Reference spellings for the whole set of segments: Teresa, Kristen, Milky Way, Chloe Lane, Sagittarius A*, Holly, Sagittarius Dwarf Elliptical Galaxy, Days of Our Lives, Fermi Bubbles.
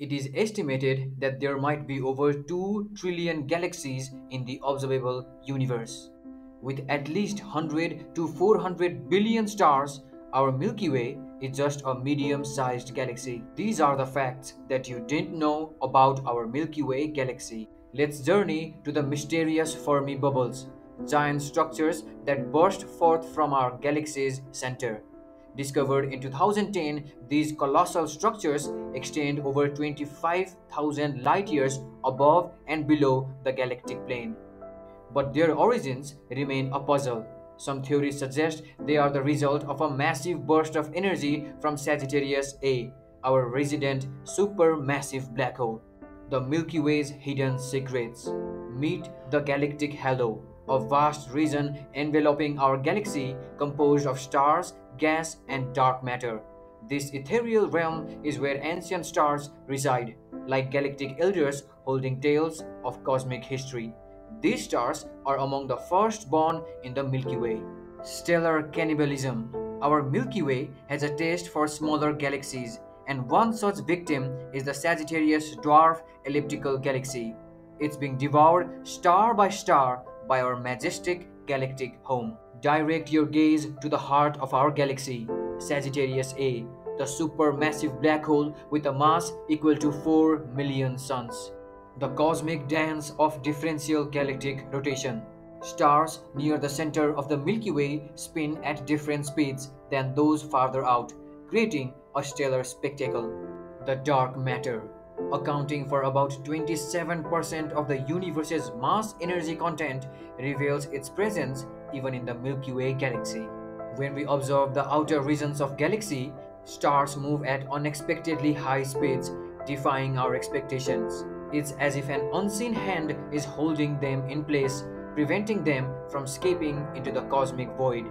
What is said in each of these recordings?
It is estimated that there might be over 2 trillion galaxies in the observable universe. With at least 100 to 400 billion stars, our Milky Way is just a medium-sized galaxy. These are the facts that you didn't know about our Milky Way galaxy. Let's journey to the mysterious Fermi Bubbles, giant structures that burst forth from our galaxy's center. Discovered in 2010, these colossal structures extend over 25,000 light-years above and below the galactic plane. But their origins remain a puzzle. Some theories suggest they are the result of a massive burst of energy from Sagittarius A, our resident supermassive black hole. The Milky Way's hidden secrets. Meet the galactic halo, a vast region enveloping our galaxy composed of stars, gas, and dark matter. This ethereal realm is where ancient stars reside, like galactic elders holding tales of cosmic history. These stars are among the first born in the Milky Way. Stellar cannibalism. Our Milky Way has a taste for smaller galaxies, and one such victim is the Sagittarius Dwarf Elliptical Galaxy. It's being devoured star by star by our majestic galactic home. Direct your gaze to the heart of our galaxy, Sagittarius A, the supermassive black hole with a mass equal to 4 million suns. The cosmic dance of differential galactic rotation. Stars near the center of the Milky Way spin at different speeds than those farther out, creating a stellar spectacle. The dark matter, accounting for about 27% of the universe's mass energy content, reveals its presence even in the Milky Way galaxy. When we observe the outer regions of galaxy, stars move at unexpectedly high speeds, defying our expectations. It's as if an unseen hand is holding them in place, preventing them from escaping into the cosmic void.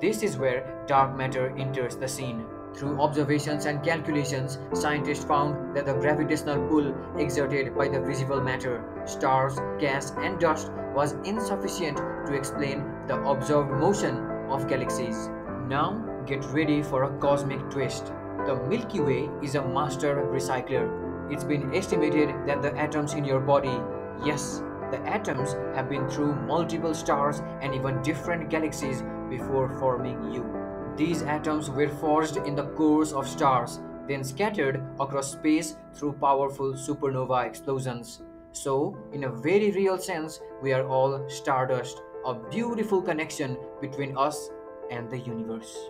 This is where dark matter enters the scene. Through observations and calculations, scientists found that the gravitational pull exerted by the visible matter, stars, gas, and dust was insufficient to explain the observed motion of galaxies. Now, get ready for a cosmic twist. The Milky Way is a master recycler. It's been estimated that the atoms in your body, yes, the atoms have been through multiple stars and even different galaxies before forming you. These atoms were forged in the cores of stars, then scattered across space through powerful supernova explosions. So, in a very real sense, we are all stardust, a beautiful connection between us and the universe.